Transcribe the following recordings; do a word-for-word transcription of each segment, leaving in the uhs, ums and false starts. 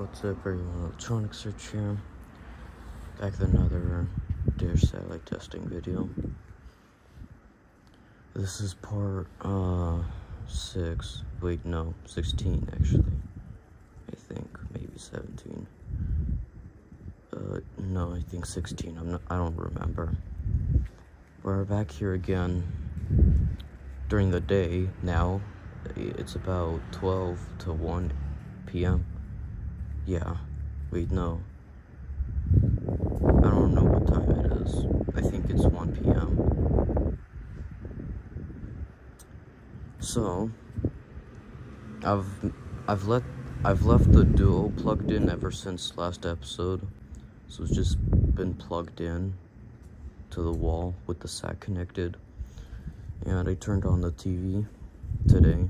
What's up, everyone? Electronic Search here. Back with another Dish satellite testing video. This is part uh six. Wait, no, sixteen actually. I think maybe seventeen. Uh, no, I think sixteen. I'm not. I don't remember. We're back here again during the day now. It's about twelve to one p m Yeah, wait, no. I don't know what time it is. I think it's one p m So, I've I've let I've left the Duo plugged in ever since last episode. So it's just been plugged in to the wall with the sat connected, and I turned on the T V today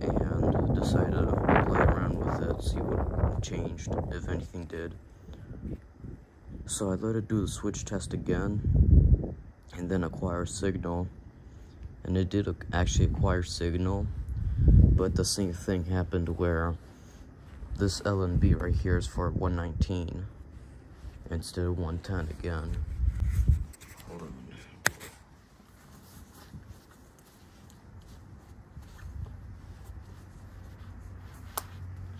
and decided to play around with it, see what changed, if anything did. So I let it do the switch test again and then acquire signal, and it did actually acquire signal, but the same thing happened where this L N B right here is for one nineteen instead of one ten again. Hold on.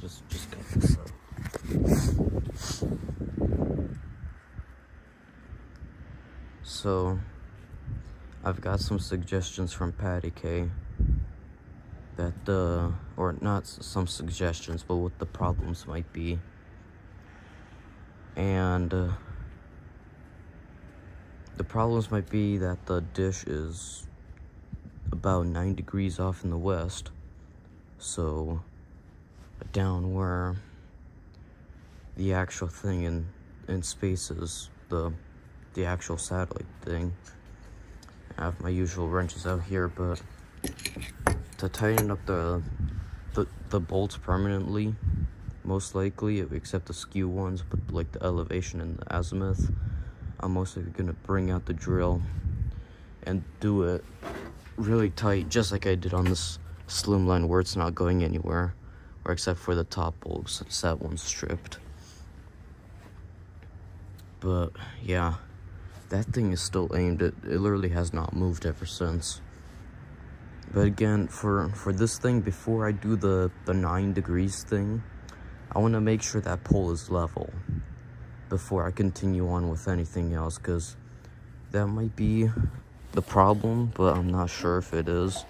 Just, just got this up. So, I've got some suggestions from Patty K. That the, uh, or not some suggestions, but what the problems might be. And uh, the problems might be that the dish is about nine degrees off in the west. So, down where the actual thing in in space is, the the actual satellite thing. I have my usual wrenches out here, but to tighten up the the, the bolts permanently, most likely, except the skew ones, but like the elevation and the azimuth, I'm mostly gonna bring out the drill and do it really tight, just like I did on this slimline where it's not going anywhere. Except for the top bulb, since that one's stripped. But yeah, that thing is still aimed. It, it literally has not moved ever since. But again, for for this thing, before I do the the nine degrees thing, I want to make sure that pole is level before I continue on with anything else, because that might be the problem, but I'm not sure if it is.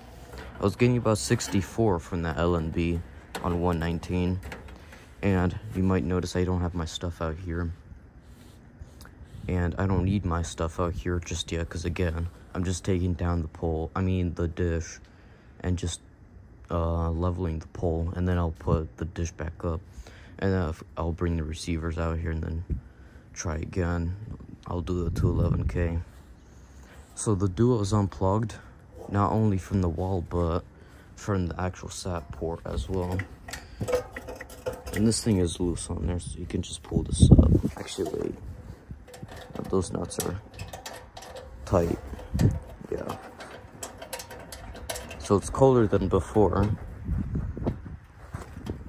I was getting about sixty-four from that L N B on one nineteen, and you might notice I don't have my stuff out here, and I don't need my stuff out here just yet, because again, I'm just taking down the pole, I mean the dish, and just uh, leveling the pole, and then I'll put the dish back up, and then I'll bring the receivers out here and then try again. I'll do the two eleven K. So the Duo is unplugged, not only from the wall, but from the actual sat port as well. And this thing is loose on there, so you can just pull this up. Actually, wait. No, those nuts are tight. Yeah. So it's colder than before.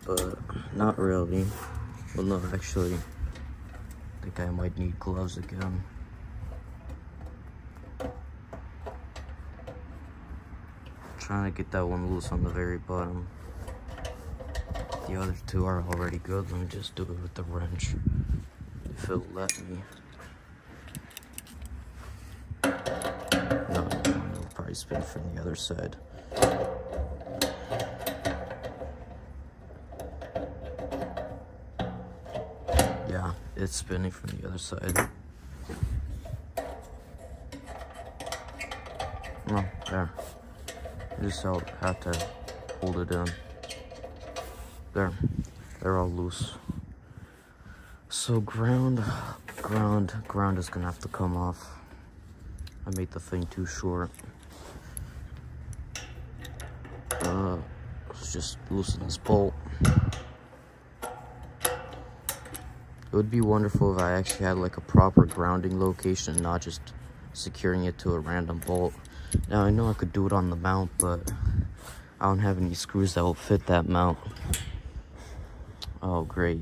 But not really. Well, no, actually, I think I might need gloves again. Trying to get that one loose on the very bottom. The other two are already good. Let me just do it with the wrench, if it'll let me. No, it'll probably spin from the other side. Yeah, it's spinning from the other side. Oh, there. I just have to hold it in. There, they're all loose. So ground, ground, ground is gonna have to come off. I made the thing too short. Uh, let's just loosen this bolt. It would be wonderful if I actually had like a proper grounding location, not just securing it to a random bolt. Now, I know I could do it on the mount, but I don't have any screws that will fit that mount. Oh, great.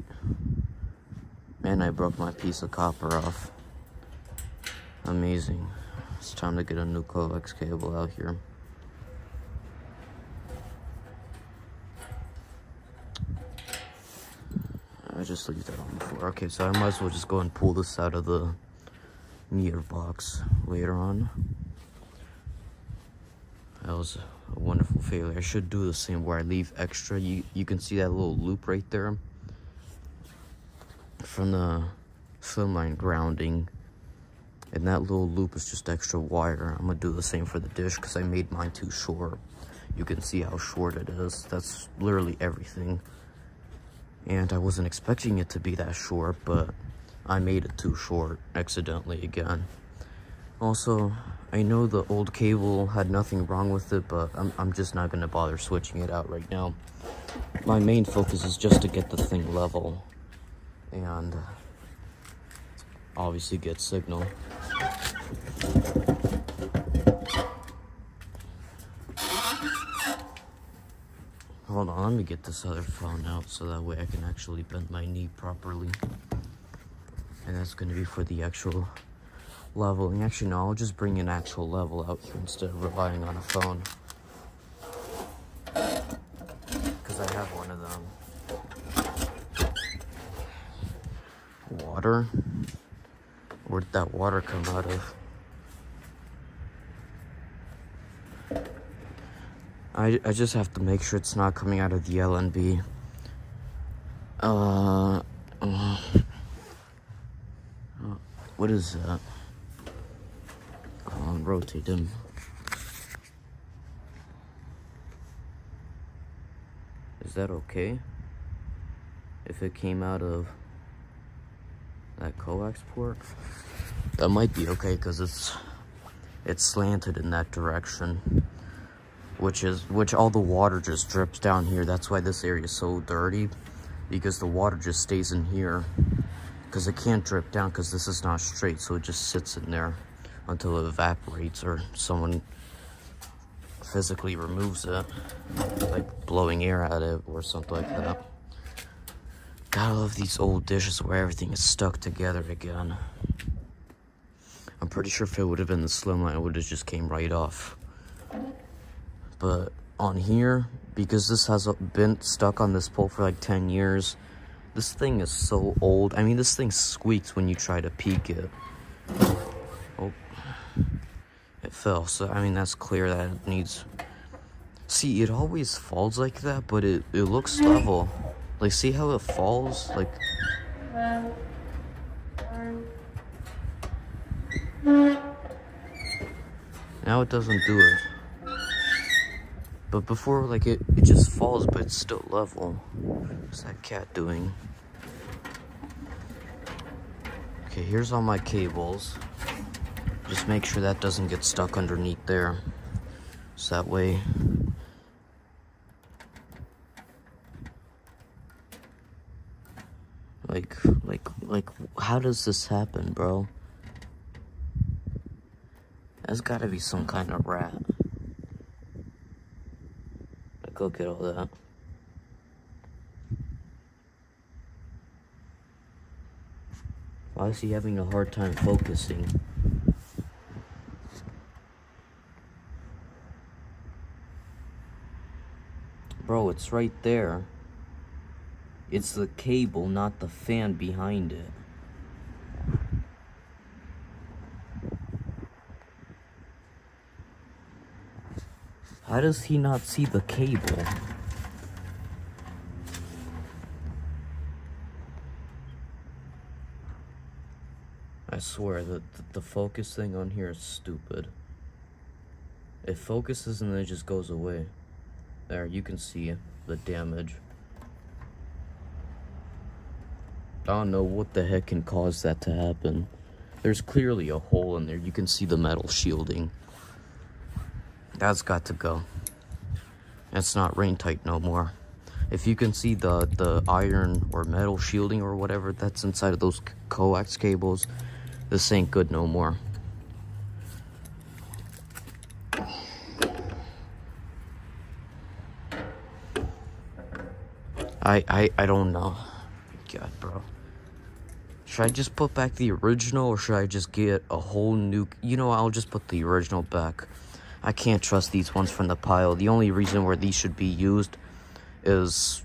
Man, I broke my piece of copper off. Amazing. It's time to get a new coax cable out here. I just leave that on the floor. Okay, so I might as well just go and pull this out of the meter box later on. That was a wonderful failure. I should do the same where I leave extra. You, you can see that little loop right there from the slimline grounding. And that little loop is just extra wire. I'm going to do the same for the dish because I made mine too short. You can see how short it is. That's literally everything. And I wasn't expecting it to be that short, but I made it too short accidentally again. Also, I know the old cable had nothing wrong with it, but I'm, I'm just not going to bother switching it out right now. My main focus is just to get the thing level and obviously get signal. Hold on, let me get this other phone out so that way I can actually bend my knee properly. And that's going to be for the actual leveling. Actually, no, I'll just bring an actual level out here instead of relying on a phone. Because I have one of them. Water? Where'd that water come out of? I, I just have to make sure it's not coming out of the L N B. Uh, uh, what is that? I'll rotate him. Is that okay? If it came out of that coax port? That might be okay because it's, it's slanted in that direction. Which is, which all the water just drips down here. That's why this area is so dirty, because the water just stays in here, because it can't drip down because this is not straight, so it just sits in there until it evaporates or someone physically removes it, like blowing air at it or something like that. Gotta love these old dishes where everything is stuck together again. I'm pretty sure if it would have been the slimline, it would have just came right off. But on here, because this has been stuck on this pole for like ten years, this thing is so old. I mean, this thing squeaks when you try to peek it. Oh, it fell. So, I mean, that's clear that it needs... See, it always falls like that, but it, it looks level. Like, see how it falls? Like... Now it doesn't do it. But before, like, it, it just falls, but it's still level. What's that cat doing? Okay, here's all my cables. Just make sure that doesn't get stuck underneath there. So that way... Like, like, like, how does this happen, bro? That's gotta be some kind of rat. Look at all that. Why is he having a hard time focusing? Bro, it's right there. It's the cable, not the fan behind it. How does he not see the cable? I swear that the focus thing on here is stupid. It focuses and then it just goes away. There, you can see the damage. I don't know what the heck can cause that to happen. There's clearly a hole in there. You can see the metal shielding. That's got to go. It's not rain tight no more. If you can see the, the iron or metal shielding or whatever that's inside of those coax cables, this ain't good no more. I, I, I don't know. God, bro. Should I just put back the original, or should I just get a whole new... You know, I'll just put the original back. I can't trust these ones from the pile. The only reason where these should be used is...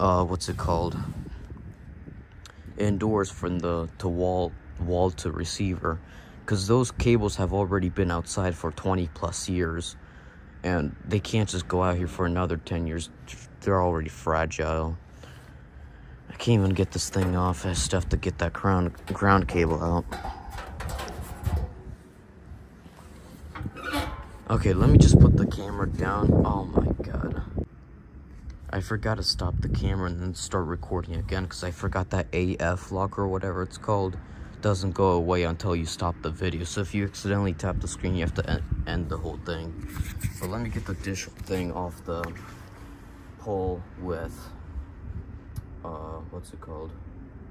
Uh, what's it called? Indoors from the to wall, wall to receiver. Because those cables have already been outside for twenty plus years. And they can't just go out here for another ten years. They're already fragile. I can't even get this thing off. I have stuff to get that ground, ground cable out. Okay, let me just put the camera down. Oh my god. I forgot to stop the camera and then start recording again because I forgot that A F lock or whatever it's called doesn't go away until you stop the video. So if you accidentally tap the screen, you have to end, end the whole thing. So let me get the dish thing off the pole with... Uh, what's it called?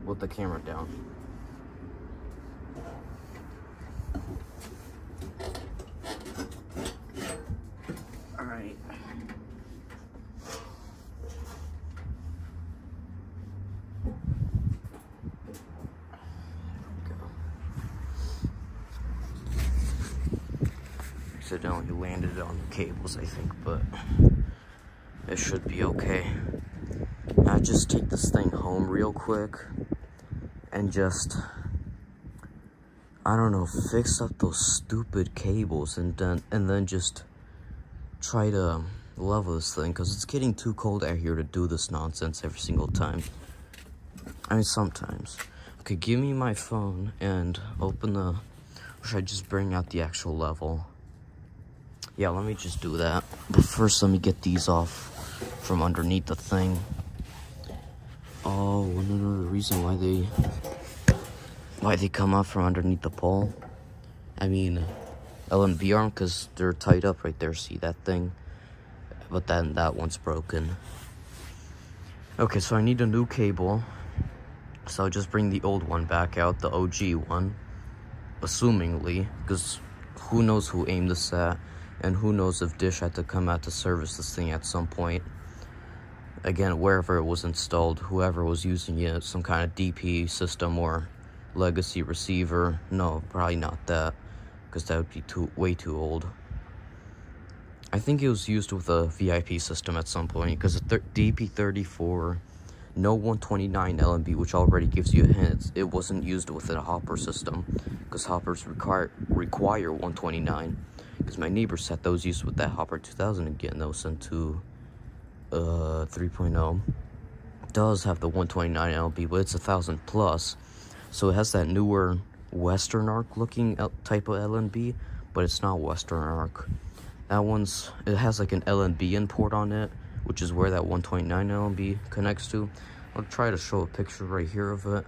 With the camera down. Alright. Accidentally landed on the cables, I think, but it should be okay. I just take this thing home real quick and just, I don't know, fix up those stupid cables and then, and then just try to level this thing because it's getting too cold out here to do this nonsense every single time. I mean, sometimes. Okay, give me my phone and open the, or should I just bring out the actual level? Yeah, let me just do that. But first, let me get these off from underneath the thing. Oh, another reason why they why they come up from underneath the pole. I mean, L N B arm, because they're tied up right there. See that thing? But then that one's broken. Okay, so I need a new cable. So I'll just bring the old one back out, the O G one. Assumingly, because who knows who aimed this at, and who knows if Dish had to come out to service this thing at some point. Again, wherever it was installed, whoever was using it, some kind of D P system or legacy receiver. No, probably not that, because that would be too way too old. I think it was used with a V I P system at some point, because the D P thirty-four, no one twenty-nine L N B, which already gives you a hint, it wasn't used within a hopper system, because hoppers require, require one twenty-nine, because my neighbor said that was used with that hopper two thousand again, that was sent to... Uh, three point oh does have the one twenty-nine L N B, but it's a thousand plus, so it has that newer Western arc looking type of L N B, but it's not Western arc. That one's, it has like an L N B import on it, which is where that one twenty-nine L N B connects to. I'll try to show a picture right here of it,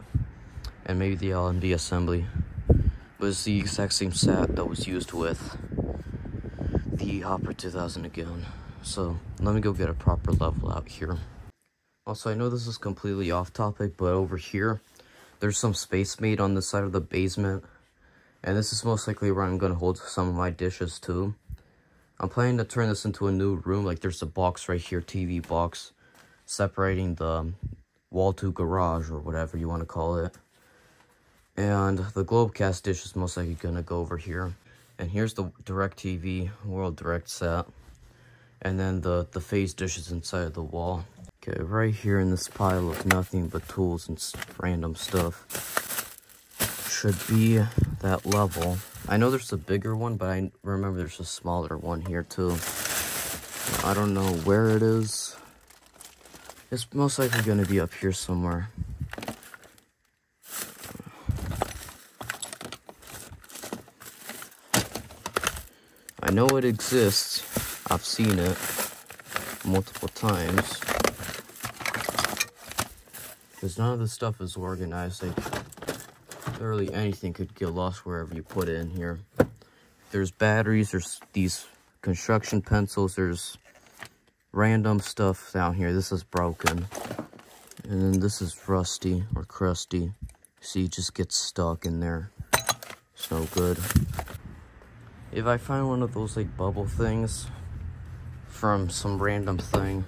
and maybe the L N B assembly, but it's the exact same sat that was used with the Hopper two thousand again. So, let me go get a proper level out here. Also, I know this is completely off topic, but over here, there's some space made on the side of the basement. And this is most likely where I'm going to hold some of my dishes, too. I'm planning to turn this into a new room. Like, there's a box right here, T V box, separating the wall to garage, or whatever you want to call it. And the Globecast dish is most likely going to go over here. And here's the DirecTV World Direct set. And then the, the phase dish is inside of the wall. Okay, right here in this pile of nothing but tools and random stuff should be that level. I know there's a bigger one, but I remember there's a smaller one here too. I don't know where it is. It's most likely gonna be up here somewhere. I know it exists. I've seen it multiple times, because none of this stuff is organized. Like, literally anything could get lost wherever you put it in here. There's batteries, there's these construction pencils, there's random stuff down here. This is broken, and then this is rusty or crusty, so you just get stuck in there. It's no good. If I find one of those like bubble things from some random thing,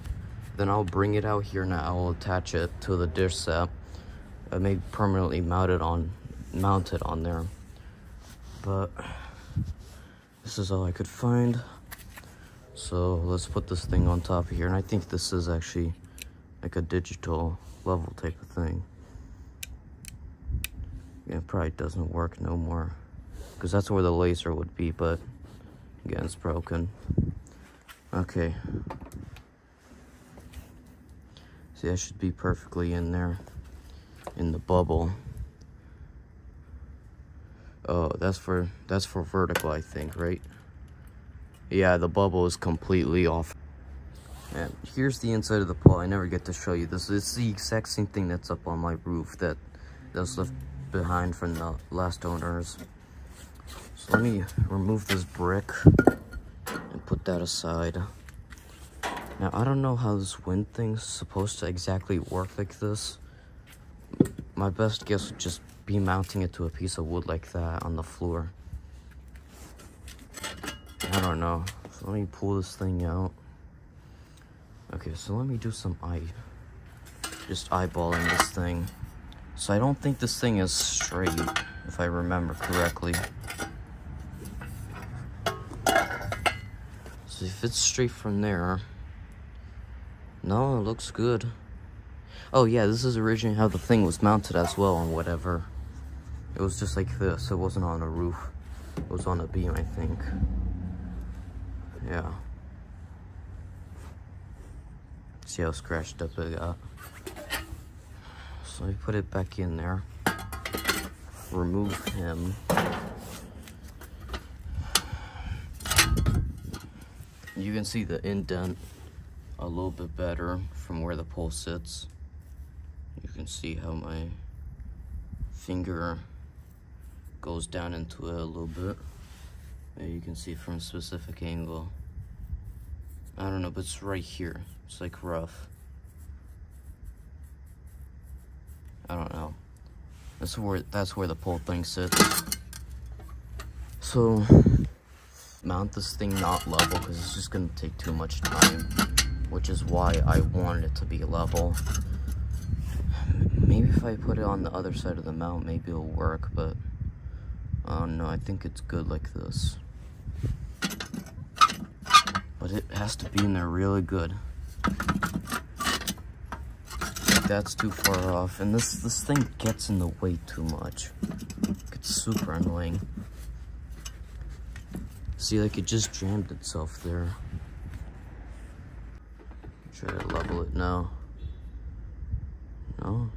Then I'll bring it out here and I'll attach it to the dish set. I may permanently mount it on, mount it on there. But this is all I could find. So let's put this thing on top of here. And I think this is actually like a digital level type of thing. Yeah, it probably doesn't work no more, because that's where the laser would be, but again, it's broken. Okay. See, I should be perfectly in there, in the bubble. Oh, that's for, that's for vertical, I think, right? Yeah, the bubble is completely off. And here's the inside of the pole. I never get to show you this. It's the exact same thing that's up on my roof that that's left behind from the last owners. So let me remove this brick and put that aside. Now, I don't know how this wind thing's supposed to exactly work like this. My best guess would just be mounting it to a piece of wood like that on the floor. I don't know. So let me pull this thing out. Okay, so let me do some eye, just eyeballing this thing. So I don't think this thing is straight, if I remember correctly. So if it's straight from there, no, it looks good. Oh yeah, this is originally how the thing was mounted as well on whatever. It was just like this, it wasn't on a roof. It was on a beam, I think. Yeah. See how scratched up it got? So I put it back in there, remove him, you can see the indent a little bit better from where the pole sits. You can see how my finger goes down into it a little bit, and you can see from a specific angle. I don't know, but it's right here, it's like rough. I don't know. That's where that's where the pole thing sits. So mount this thing not level, because it's just gonna take too much time, which is why I wanted it to be level. Maybe if I put it on the other side of the mount, maybe it'll work, but I don't know. I think it's good like this. But it has to be in there really good. That's too far off, and this this thing gets in the way too much. It's super annoying. See, like, it just jammed itself there. Try to level it now. No,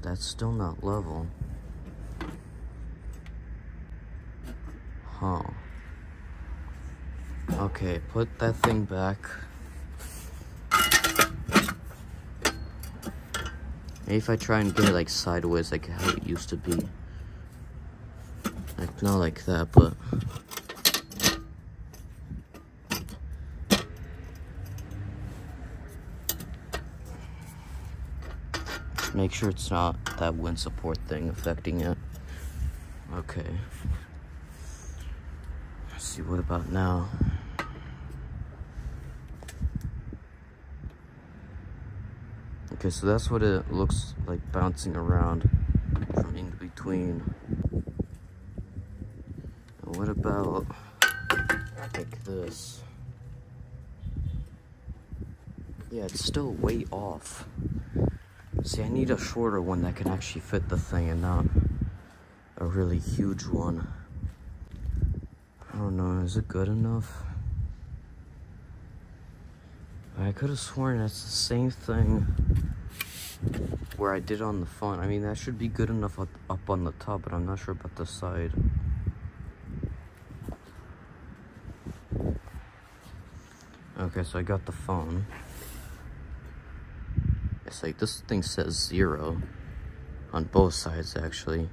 that's still not level. Huh. Okay, put that thing back. Maybe if I try and get it like sideways, like how it used to be. Like, not like that, but... make sure it's not that wind support thing affecting it. Okay. Let's see, what about now? Okay, so that's what it looks like bouncing around from in between. And what about like this? Yeah, it's still way off. See, I need a shorter one that can actually fit the thing and not a really huge one. I don't know, is it good enough? I could have sworn that's the same thing where I did on the phone. I mean, that should be good enough up, up on the top, but I'm not sure about the side. Okay, so I got the phone. It's like, this thing says zero on both sides, actually.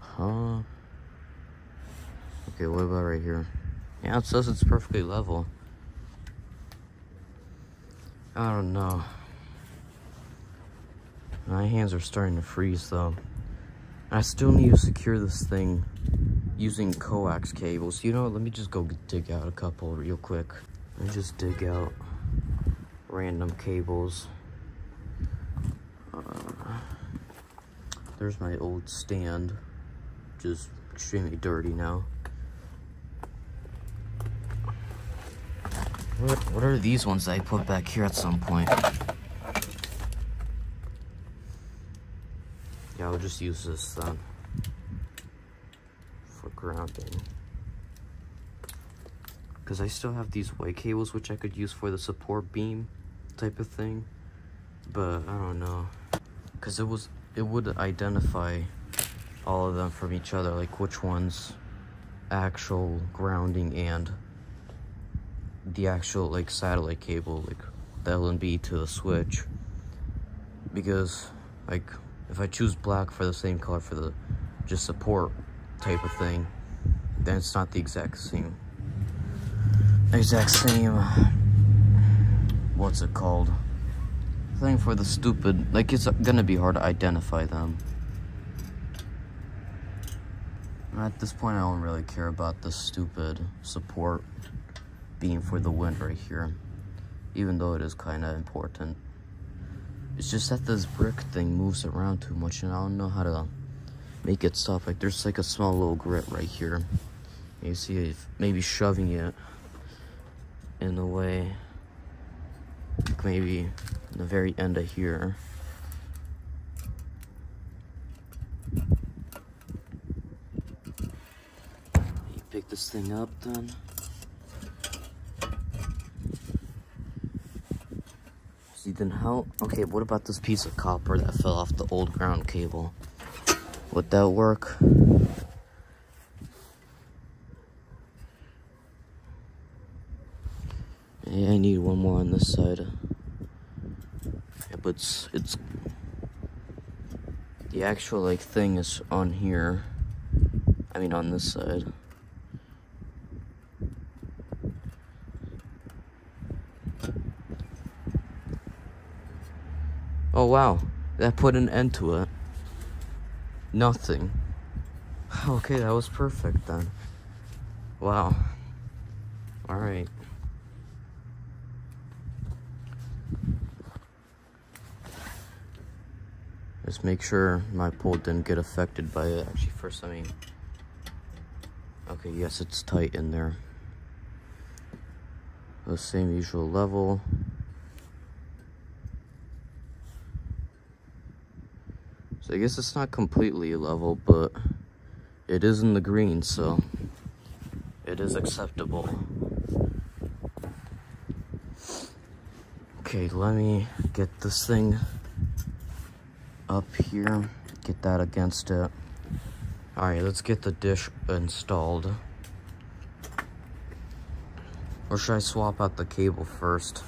Huh? Okay, what about right here? Yeah, it says it's perfectly level. I don't know. My hands are starting to freeze, though. I still need to secure this thing using coax cables. You know what? Let me just go dig out a couple real quick. Let me just dig out random cables. Uh, there's my old stand, just extremely dirty now. What, what are these ones that I put back here at some point? Yeah, I'll just use this then for grounding. Because I still have these white cables which I could use for the support beam type of thing. But I don't know. Because it was it would identify all of them from each other, like which one's actual grounding and the actual like satellite cable, like the L N B to the switch, because like if I choose black for the same color for the just support type of thing, then it's not the exact same exact same what's it called thing for the stupid, like it's gonna be hard to identify them. At this point I don't really care about the stupid support beam for the wind right here, even though it is kind of important. It's just that this brick thing moves around too much and I don't know how to make it stop. Like there's like a small little grit right here, you see it, maybe shoving it in the way, like maybe the very end of here. You pick this thing up then. See, then how, okay, what about this piece of copper that fell off the old ground cable? Would that work? Yeah, I need one more on this side. Yeah, but it's, it's, the actual, like, thing is on here. I mean, on this side. Oh wow, that put an end to it. Nothing. Okay, that was perfect then. Wow. Alright. Just make sure my pole didn't get affected by it. Actually, first, I mean... Okay, yes, it's tight in there. The same usual level. I guess it's not completely level, but it is in the green, so it is acceptable. Okay, let me get this thing up here, get that against it. Alright, let's get the dish installed. Or should I swap out the cable first?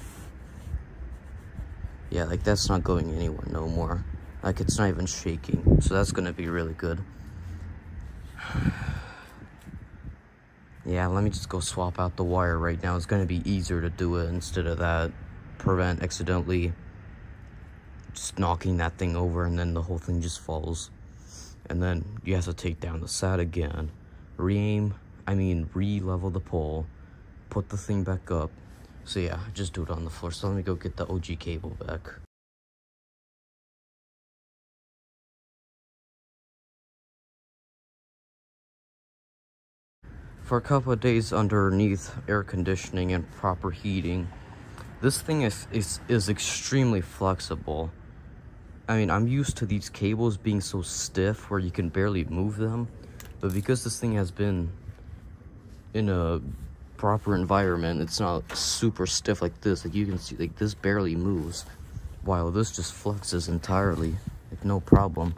Yeah, like that's not going anywhere no more. Like, it's not even shaking, so that's gonna be really good. Yeah, let me just go swap out the wire right now. It's gonna be easier to do it instead of that. Prevent accidentally just knocking that thing over and then the whole thing just falls. And then you have to take down the sat again. Re-aim, I mean, re-level the pole. Put the thing back up. So yeah, just do it on the floor. So let me go get the O G cable back. For a couple of days underneath air conditioning and proper heating, this thing is, is is extremely flexible. I mean, I'm used to these cables being so stiff where you can barely move them, but because this thing has been in a proper environment, it's not super stiff like this. Like you can see, like this barely moves, while this just flexes entirely, like no problem.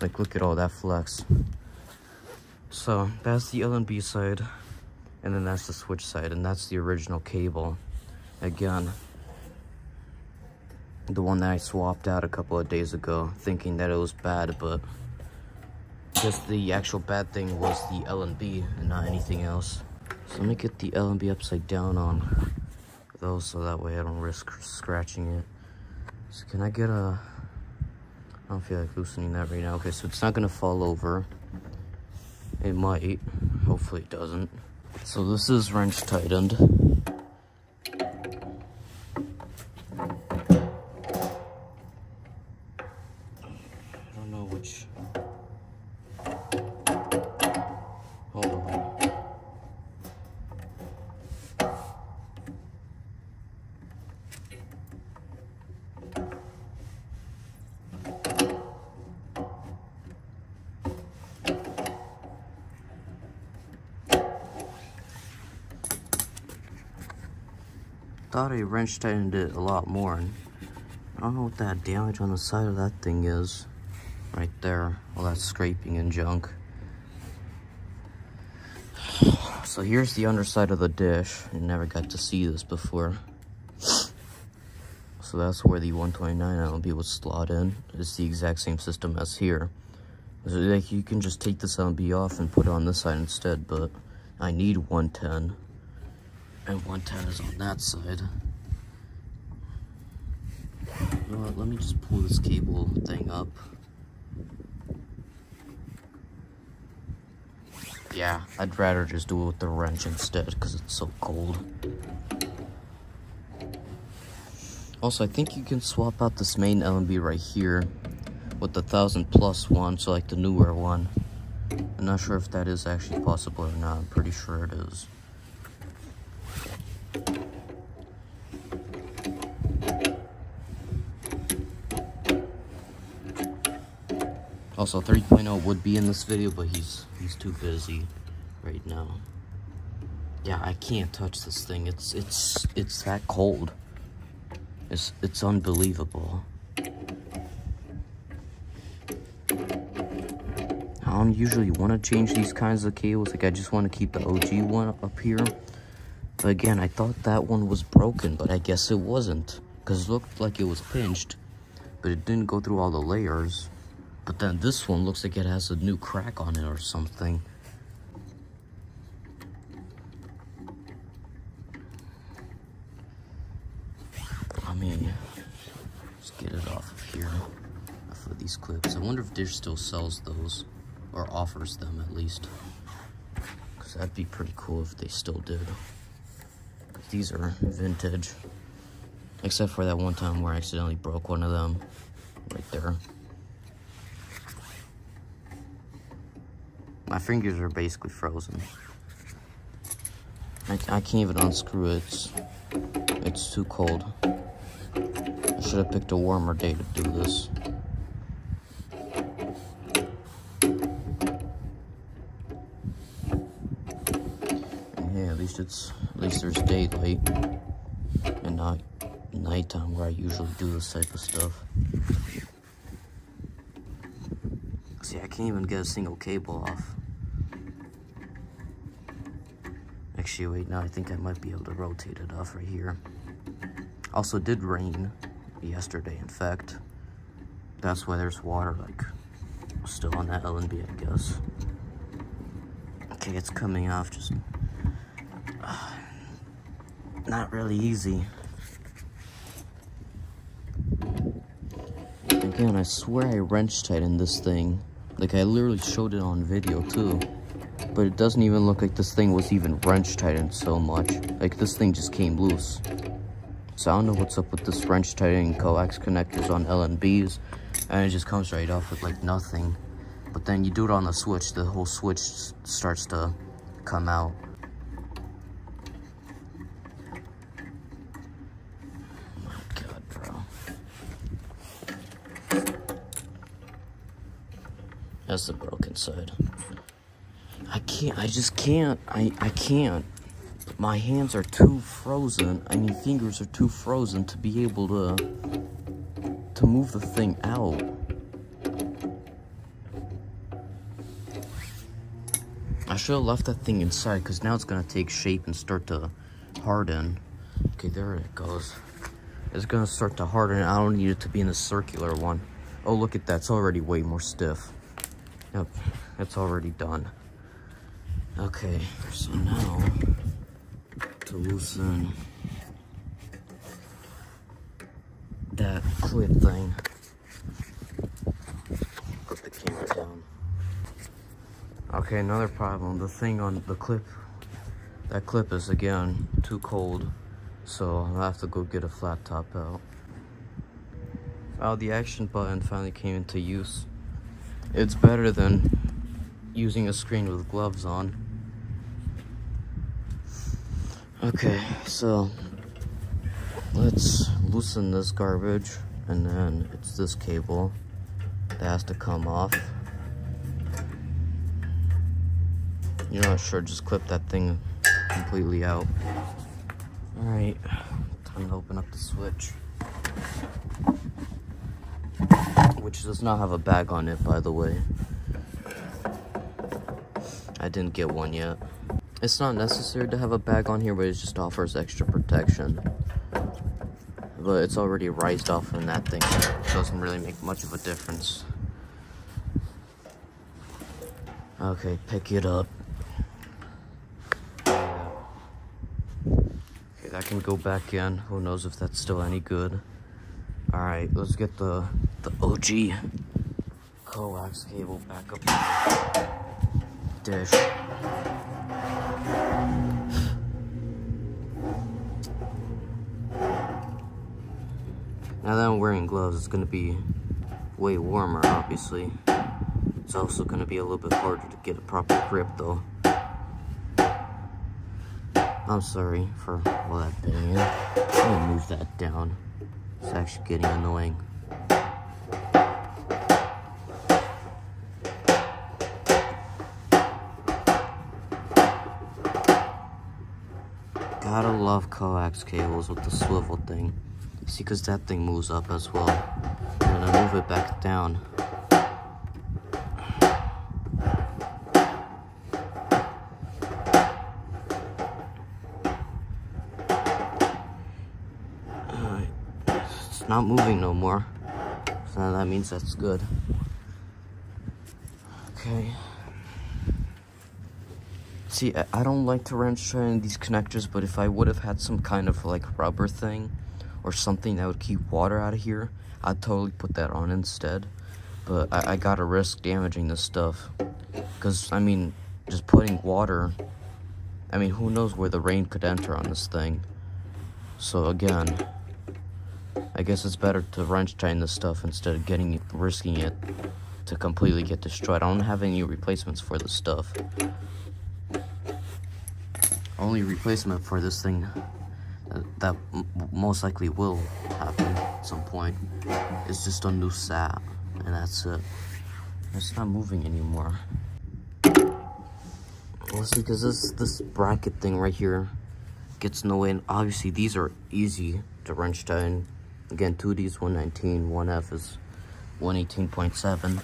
Like look at all that flex. So that's the L N B side, and then that's the switch side, and that's the original cable. Again, the one that I swapped out a couple of days ago, thinking that it was bad, but just the actual bad thing was the L N B and not anything else. So let me get the L N B upside down on those, so that way I don't risk scratching it. So can I get a... I don't feel like loosening that right now. Okay, so it's not gonna fall over. It might, hopefully it doesn't. So this is wrench tightened. switch. Hold on. Thought he wrench tightened it a lot more. And I don't know what that damage on the side of that thing is. Right there, all that scraping and junk. So here's the underside of the dish. I never got to see this before. So that's where the one twenty-nine L N B would slot in. It's the exact same system as here. So like you can just take this L N B off and put it on this side instead, but I need one ten. And one ten is on that side. You know what, let me just pull this cable thing up. Yeah, I'd rather just do it with the wrench instead because it's so cold. Also, I think you can swap out this main L N B right here with the thousand plus one, so like the newer one. I'm not sure if that is actually possible or not. I'm pretty sure it is. Also, three point oh would be in this video, but he's he's too busy right now. Yeah, I can't touch this thing. It's it's it's that cold. It's it's unbelievable. I don't usually want to change these kinds of cables. Like I just want to keep the O G one up here. But again, I thought that one was broken, but I guess it wasn't, because it looked like it was pinched, but it didn't go through all the layers. But then this one looks like it has a new crack on it or something. I mean, let's get it off of here, off of these clips. I wonder if Dish still sells those, or offers them at least. Because that'd be pretty cool if they still did. But these are vintage. Except for that one time where I accidentally broke one of them right there. My fingers are basically frozen. I, I can't even unscrew it. It's, it's too cold. I should have picked a warmer day to do this. Yeah, at least it's at least there's daylight and not nighttime where I usually do this type of stuff. See, I can't even get a single cable off. Actually, wait, now I think I might be able to rotate it off right here. Also, it did rain yesterday, in fact. That's why there's water, like, still on that L N B, I guess. Okay, it's coming off, just... Uh, not really easy. Again, I swear I wrench tightened this thing. Like, I literally showed it on video, too. But it doesn't even look like this thing was even wrench tightened so much. Like, this thing just came loose. So I don't know what's up with this wrench tightening coax connectors on L N Bs. And it just comes right off with, like, nothing. But then you do it on the switch, the whole switch starts to come out. That's the broken side. I can't, I just can't, I, I can't. My hands are too frozen, I mean fingers are too frozen to be able to, to move the thing out. I should have left that thing inside because now it's gonna take shape and start to harden. Okay, there it goes. It's gonna start to harden, I don't need it to be in a circular one. Oh look at that, it's already way more stiff. Yep, it's already done. Okay, so now to loosen that clip thing. Put the camera down. Okay, another problem. The thing on the clip, that clip is again too cold, so I'll have to go get a flat top out. Wow, the action button finally came into use. It's better than using a screen with gloves on. Okay, so let's loosen this garbage, and then it's this cable that has to come off. You know, sure, just clip that thing completely out. Alright, time to open up the switch. Which does not have a bag on it, by the way. I didn't get one yet. It's not necessary to have a bag on here, but it just offers extra protection. But it's already rised off in that thing, so it doesn't really make much of a difference. Okay, pick it up. Okay, that can go back in. Who knows if that's still any good. Alright, let's get the, the O G coax cable back up. Dish. Now that I'm wearing gloves, it's going to be way warmer, obviously. It's also going to be a little bit harder to get a proper grip, though. I'm sorry for all that banging. I'm going to move that down. It's actually getting annoying. Gotta love coax cables with the swivel thing. See, because that thing moves up as well. And I move it back down. Alright. It's not moving no more. So that means that's good. Okay. See, I don't like to wrench in these connectors, but if I would have had some kind of like rubber thing or something that would keep water out of here, I'd totally put that on instead. But I, I gotta risk damaging this stuff. Because, I mean, just putting water, I mean, who knows where the rain could enter on this thing. So again, I guess it's better to wrench tighten this stuff instead of getting it, risking it to completely get destroyed. I don't have any replacements for this stuff. Only replacement for this thing that, that m most likely will happen at some point is just a new sap, and that's it. It's not moving anymore. Well, see, because this, this bracket thing right here gets in the way, and obviously these are easy to wrench tighten. Again, two D is one nineteen, one F is one eighteen point seven.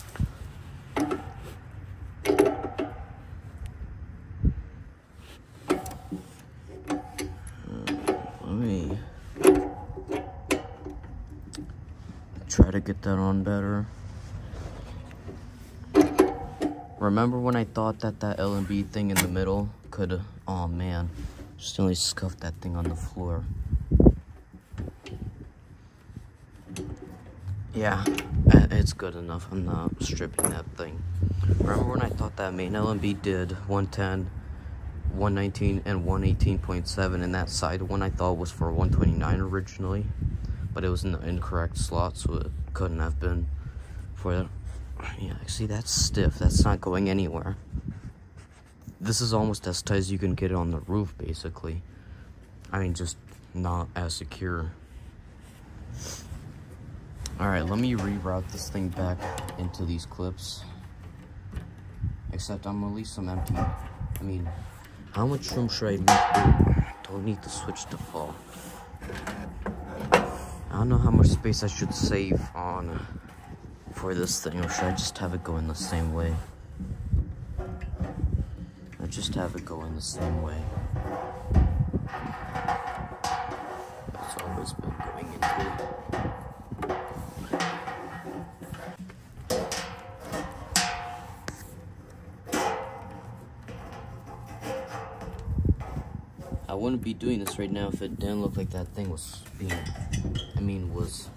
Try to get that on better. Remember when I thought that that L N B thing in the middle could, oh man, just only scuffed that thing on the floor. Yeah, it's good enough. I'm not stripping that thing. Remember when I thought that main L N B did one ten, one nineteen, and one eighteen point seven, and that side one I thought was for one twenty-nine originally? But it was in the incorrect slot, so it couldn't have been for that. Yeah, see, that's stiff. That's not going anywhere. This is almost as tight as you can get it on the roof, basically. I mean, just not as secure. Alright, let me reroute this thing back into these clips. Except I'm gonna leave some empty. I mean, how much room should I leave? I don't need the switch to fall. I don't know how much space I should save on for this thing, or should I just have it go in the same way? I just have it go in the same way. It's always been going in here. I wouldn't be doing this right now if it didn't look like that thing was being... I mean, was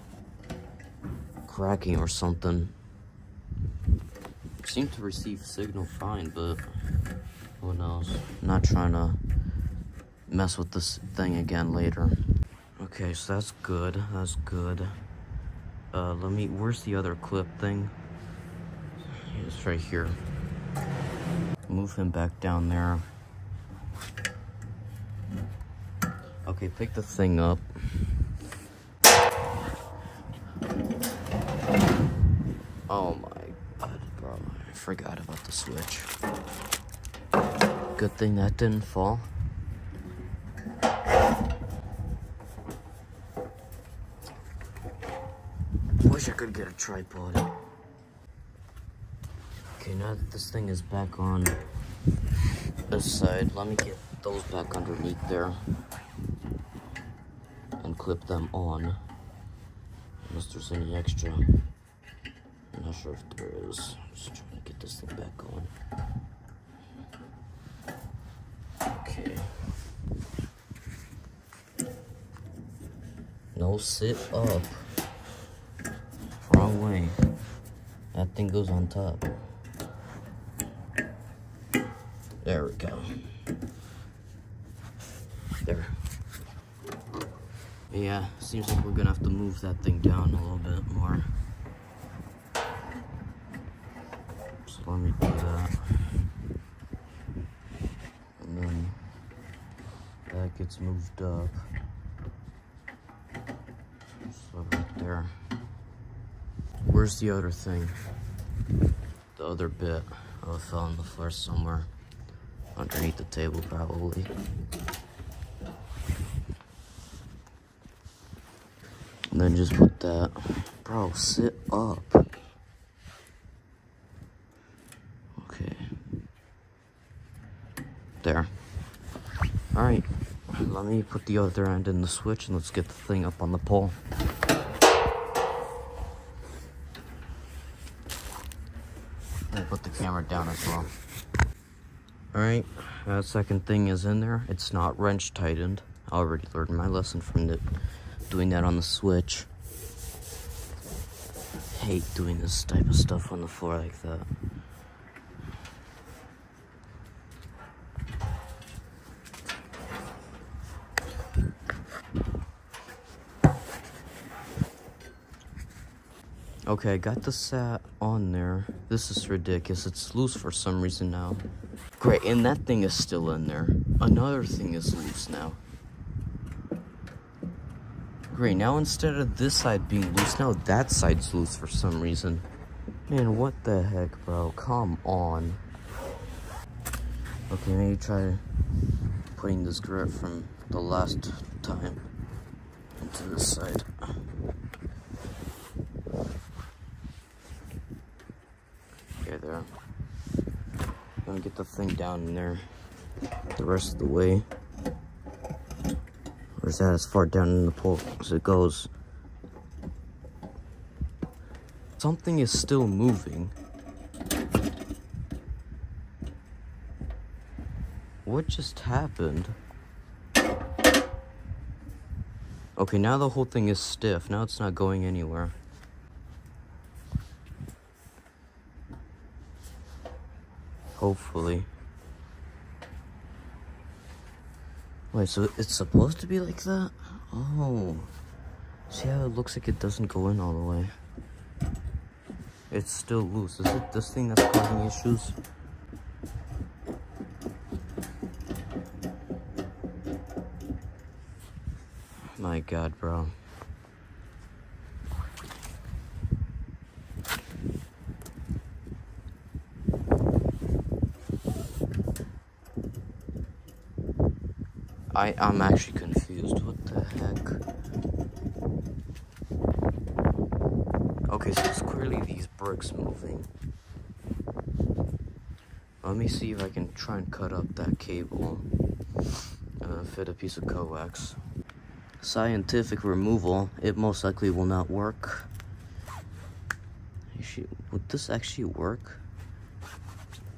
cracking or something. Seemed to receive signal fine, but who knows? I'm not trying to mess with this thing again later. Okay, so that's good. That's good. Uh, let me. Where's the other clip thing? is right here. Move him back down there. Okay, pick the thing up. Oh my god, bro. I forgot about the switch. Good thing that didn't fall. Wish I could get a tripod. Okay, now that this thing is back on this side, let me get those back underneath there and clip them on, unless there's any extra. I'm not sure if there is. I'm just trying to get this thing back on. Okay. No, sit up. Wrong way. That thing goes on top. There we go. There. Yeah, seems like we're gonna have to move that thing down a little bit more. So let me do that. And then that gets moved up. So right there. Where's the other thing? The other bit. Oh, it fell on the floor somewhere. Underneath the table, probably. And then just put that. Bro, sit up. Okay. There. Alright. Let me put the other end in the switch and let's get the thing up on the pole. Put the camera down as well. Alright, that second thing is in there. It's not wrench tightened. I already learned my lesson from the, doing that on the switch. I hate doing this type of stuff on the floor like that. Okay, I got the sat on there. This is ridiculous. It's loose for some reason now. Great, and that thing is still in there. Another thing is loose now. Great, now instead of this side being loose, now that side's loose for some reason. Man, what the heck, bro? Come on. Okay, maybe try putting this grip from the last time into this side. There. I'm gonna get the thing down in there the rest of the way. Or is that as far down in the pole as it goes? Something is still moving. What just happened? Okay, now the whole thing is stiff. Now it's not going anywhere. Hopefully. Wait, so it's supposed to be like that? Oh. See how it looks like it doesn't go in all the way. It's still loose. Is it this thing that's causing issues? My god, bro. I, I'm actually confused. What the heck? Okay, so it's clearly these bricks moving. Let me see if I can try and cut up that cable. Uh, fit a piece of coax. Scientific removal. It most likely will not work. Actually, would this actually work?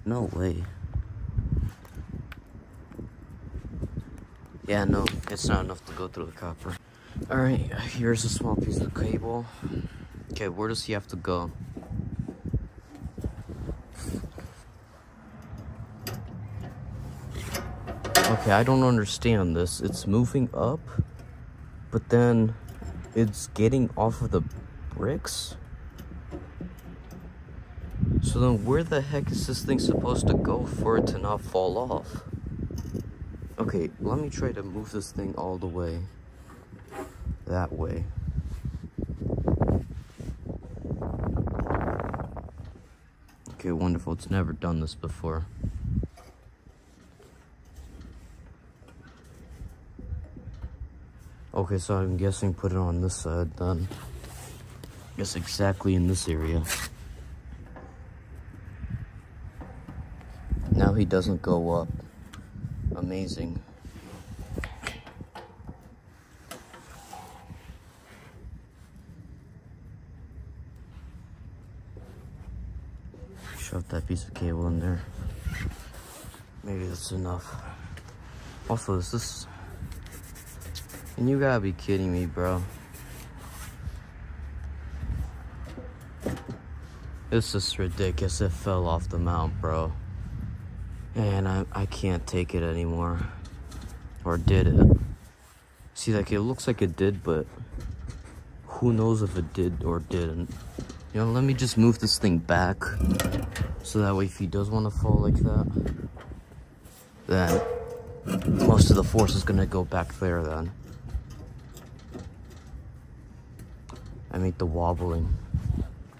No way. Yeah, no, it's not enough to go through the copper. Alright, here's a small piece of cable. Okay, where does he have to go? Okay, I don't understand this. It's moving up, but then it's getting off of the bricks? So then where the heck is this thing supposed to go for it to not fall off? Okay, let me try to move this thing all the way that way. Okay, wonderful. It's never done this before. Okay, so I'm guessing put it on this side then. I guess exactly in this area. Now he doesn't go up. Amazing. Shove that piece of cable in there. Maybe that's enough. Also, is this... And you gotta be kidding me, bro. This is ridiculous. It fell off the mount, bro. And I, I can't take it anymore. Or did it? See, like, it looks like it did, but who knows if it did or didn't. You know, let me just move this thing back. So that way if he does want to fall like that, then most of the force is gonna go back there then. I mean, the wobbling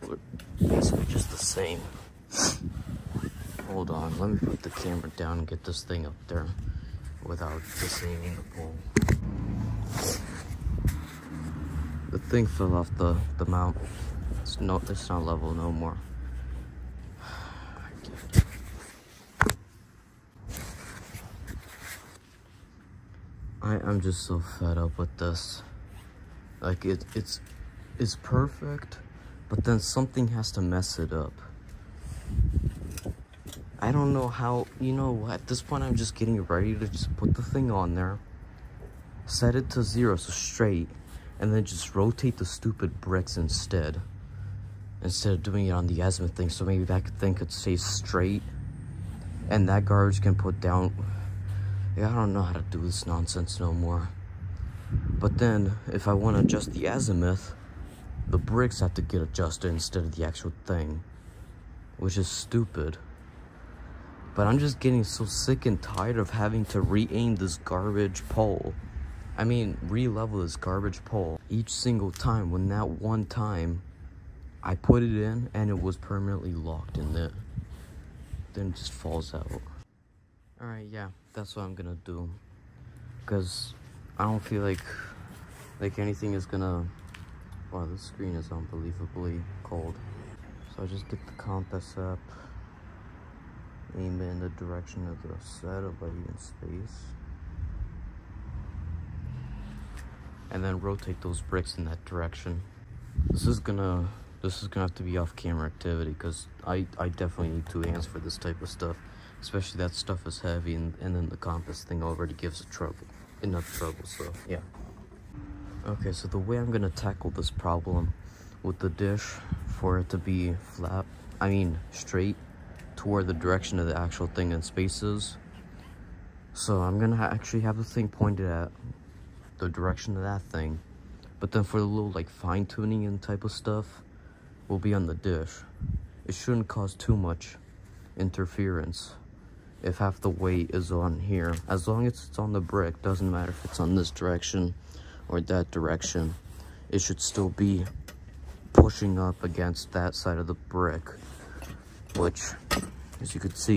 we're basically just the same. Hold on, let me put the camera down and get this thing up there without disaiming the pole. The thing fell off the, the mount. It's, no, it's not level no more. I, I'm just so fed up with this. Like, it, it's... It's perfect, but then something has to mess it up. I don't know how, you know, at this point I'm just getting ready to just put the thing on there, set it to zero, so straight, and then just rotate the stupid bricks instead. Instead of doing it on the azimuth thing, so maybe that thing could stay straight, and that garbage can put down. Yeah, I don't know how to do this nonsense no more. But then, if I want to adjust the azimuth, the bricks have to get adjusted instead of the actual thing, which is stupid. But I'm just getting so sick and tired of having to re-aim this garbage pole. I mean, re-level this garbage pole each single time, when that one time I put it in and it was permanently locked in there. Then it just falls out. Alright, yeah, that's what I'm gonna do. Because I don't feel like, like anything is gonna... Wow, this screen is unbelievably cold. So I just get the compass up, aim it in the direction of the satellite in space, and then rotate those bricks in that direction. This is gonna, this is gonna have to be off-camera activity, because I, I definitely need two hands for this type of stuff, especially that stuff is heavy, and, and then the compass thing already gives it trouble, enough trouble. So yeah. Okay, so the way I'm gonna tackle this problem with the dish for it to be flat, I mean straight, toward the direction of the actual thing in space is, so I'm gonna ha actually have the thing pointed at the direction of that thing, but then for the little like fine tuning and type of stuff, will be on the dish. It shouldn't cause too much interference if half the weight is on here. As long as it's on the brick, doesn't matter if it's on this direction or that direction, it should still be pushing up against that side of the brick, which, as you could see,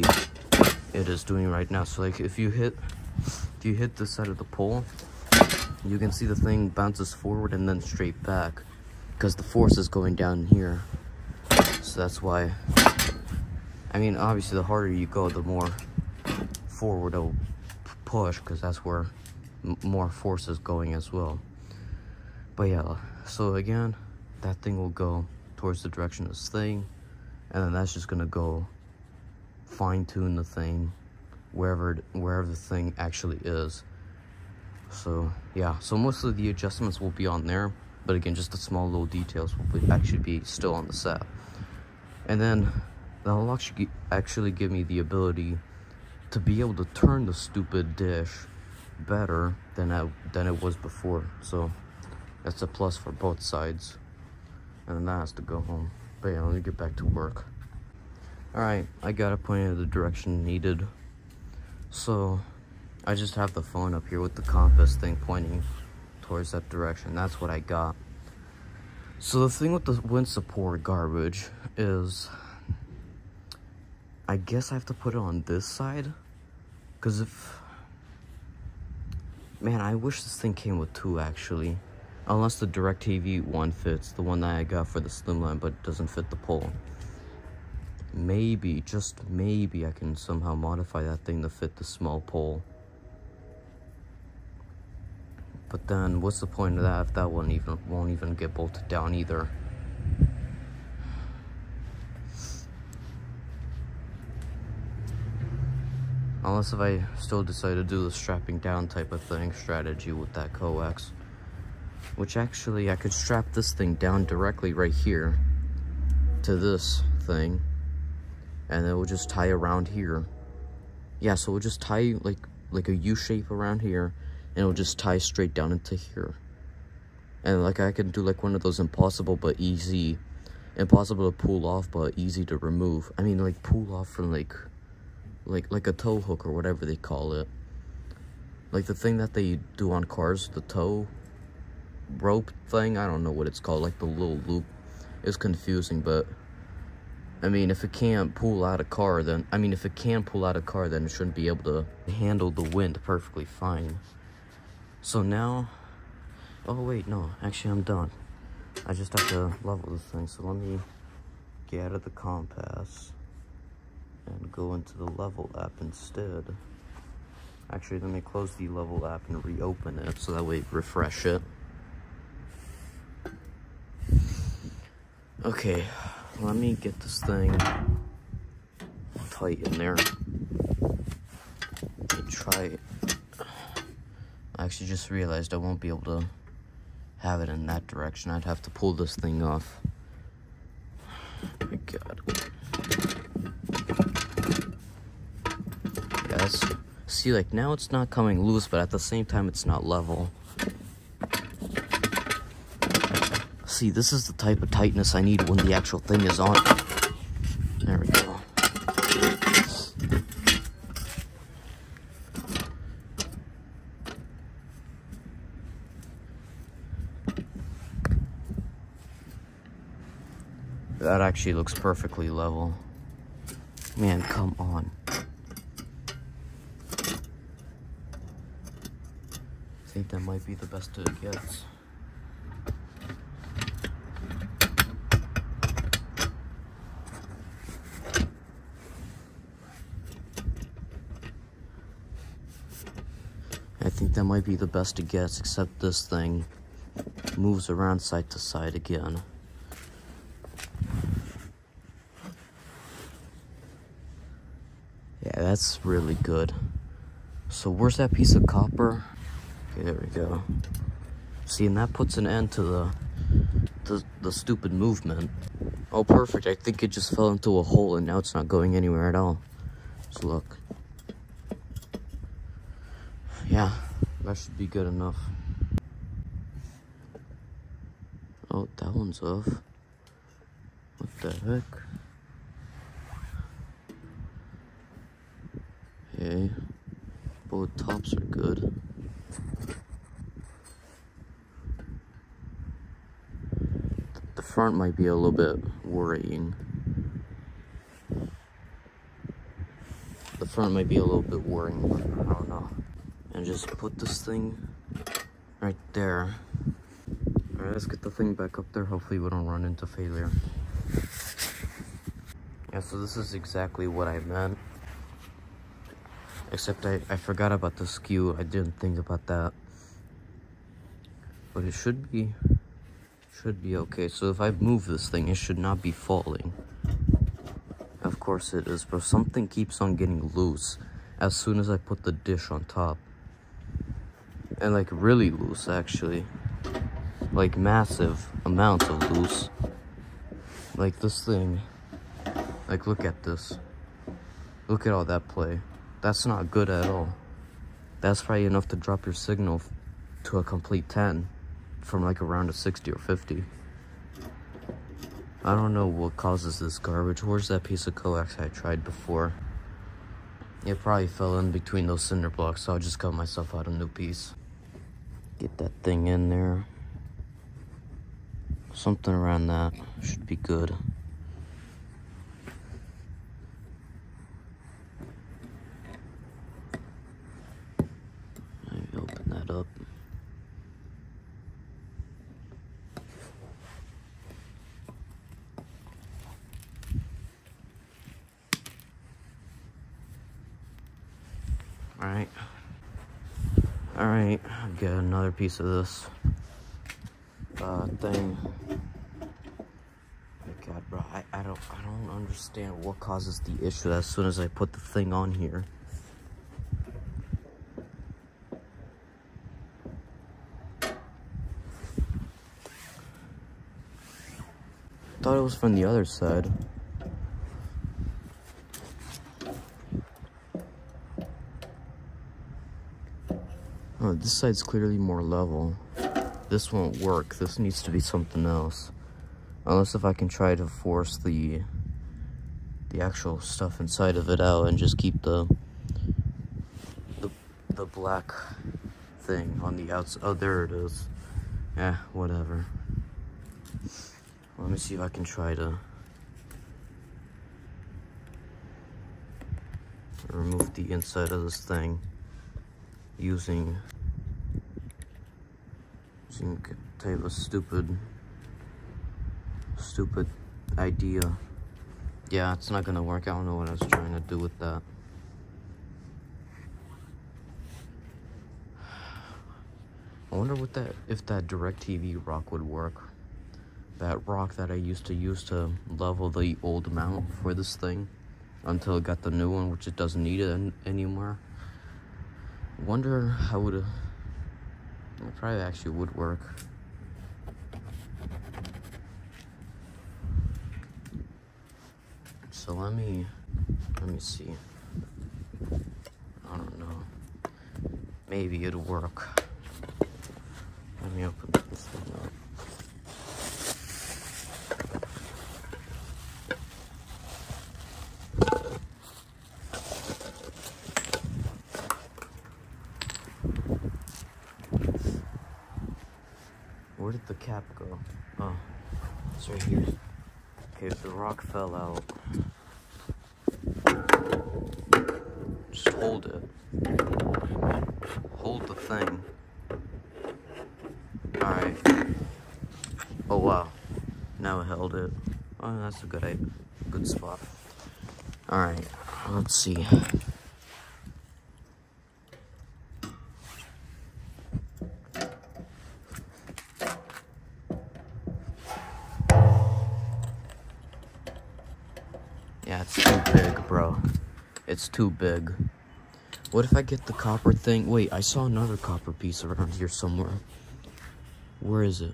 it is doing right now. So like, if you hit, if you hit this side of the pole, you can see the thing bounces forward and then straight back, because the force is going down here. So that's why, I mean, obviously the harder you go, the more forward it'll push, because that's where more force is going as well. But yeah, so again, that thing will go towards the direction of this thing, and then that's just gonna go fine-tune the thing wherever wherever the thing actually is. So yeah, so most of the adjustments will be on there, but again, just the small little details will be, actually be still on the set, and then that'll actually actually give me the ability to be able to turn the stupid dish better than I, than it was before. So that's a plus for both sides, and then that has to go home. But yeah, let me get back to work. Alright, I got it pointed in the direction needed. So, I just have the phone up here with the compass thing pointing towards that direction. That's what I got. So the thing with the wind support garbage is, I guess I have to put it on this side. Because if... Man, I wish this thing came with two, actually. Unless the DirecTV one fits, the one that I got for the Slimline, but it doesn't fit the pole. Maybe, just maybe, I can somehow modify that thing to fit the small pole. But then, what's the point of that if that one even, won't even get bolted down either? Unless if I still decide to do the strapping down type of thing, strategy with that coax. Which actually, I could strap this thing down directly right here to this thing. And it will just tie around here. Yeah, so we'll just tie like, like a U-shape around here. And it'll just tie straight down into here. And like I can do like one of those impossible but easy. Impossible to pull off but easy to remove. I mean like pull off from like, like, like a tow hook or whatever they call it. Like the thing that they do on cars, the tow rope thing. I don't know what it's called, like the little loop. It's confusing, but I mean if it can't pull out a car then, I mean if it can pull out a car then it shouldn't be able to handle the wind perfectly fine. So now, oh wait, no, actually I'm done. I just have to level this thing, so let me get out of the compass and go into the level app instead. Actually, let me close the level app and reopen it, so that way refresh it. Okay, let me get this thing tight in there. Try it. I actually just realized I won't be able to have it in that direction. I'd have to pull this thing off. Oh my god. Yes. See, like, now it's not coming loose, but at the same time, it's not level. See, this is the type of tightness I need when the actual thing is on. There we go. That actually looks perfectly level. Man, come on. I think that might be the best it gets. I think that might be the best it gets, except this thing moves around side to side again. That's really good. So where's that piece of copper? Okay, there we go. See, and that puts an end to the, the the stupid movement. Oh, perfect. I think it just fell into a hole and now it's not going anywhere at all. So look. Yeah, that should be good enough. Oh, that one's off. What the heck? Okay, both tops are good. The front might be a little bit worrying. The front might be a little bit worrying, but I don't know. And just put this thing right there. Alright, let's get the thing back up there. Hopefully we don't run into failure. Yeah, so this is exactly what I meant. Except I, I forgot about the skew. I didn't think about that. But it should be, should be okay. So if I move this thing, it should not be falling. Of course it is, but something keeps on getting loose as soon as I put the dish on top. And like really loose, actually. Like massive amounts of loose. Like this thing. Like look at this. Look at all that play. That's not good at all. That's probably enough to drop your signal to a complete ten from like around a sixty or fifty. I don't know what causes this garbage. Where's that piece of coax I tried before? It probably fell in between those cinder blocks, so I just cut myself out a new piece. Get that thing in there. Something around that should be good. Maybe open that up. Alright. Alright, I've got another piece of this uh, thing. God, bro, I, I don't I don't understand what causes the issue as soon as I put the thing on here. Thought it was from the other side. Oh, this side's clearly more level. This won't work. This needs to be something else. Unless if I can try to force the the actual stuff inside of it out and just keep the the, the black thing on the outside. Oh, there it is. Eh, whatever. Let me see if I can try to remove the inside of this thing using using type of stupid stupid idea. Yeah, it's not gonna work. I don't know what I was trying to do with that. I wonder what that if that DirecTV rock would work. That rock that I used to use to level the old mount for this thing until it got the new one, which it doesn't need it anymore. Wonder how would it probably actually would work. So let me, let me see, I don't know, maybe it'll work. Let me open this thing up. Where did the cap go? Oh, it's right here. Okay, if the rock fell out, just hold it. Hold the thing. Alright. Oh wow. Now I held it. Oh, that's a good idea. Good spot. Alright, let's see. Yeah, it's too big, bro. It's too big. What if I get the copper thing? Wait, I saw another copper piece around here somewhere. Where is it?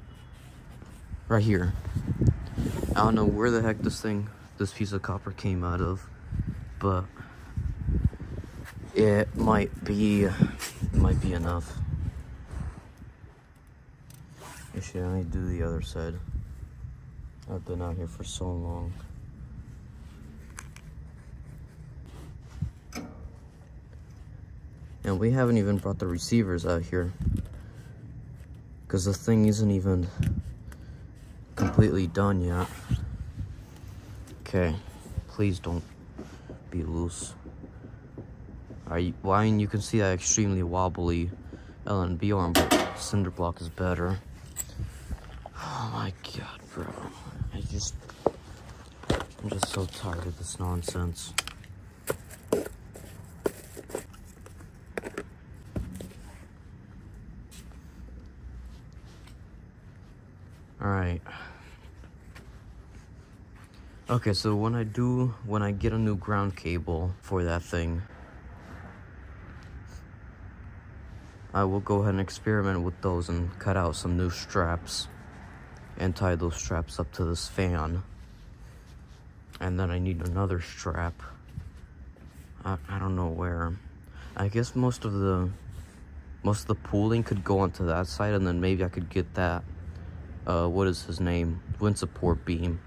Right here. I don't know where the heck this thing, this piece of copper came out of, but it might be, it might be enough. Actually, let me do the other side. I've been out here for so long. And we haven't even brought the receivers out here because the thing isn't even completely done yet. Okay, please don't be loose. Are you lying? You can see that extremely wobbly L N B arm, but cinder block is better. Oh my god, bro. I just, I'm just so tired of this nonsense. Alright. Okay, so when I do, when I get a new ground cable for that thing, I will go ahead and experiment with those and cut out some new straps and tie those straps up to this fan. And then I need another strap. I, I don't know where. I guess most of the, most of the pooling could go onto that side, and then maybe I could get that. Uh, what is his name? Wind support beam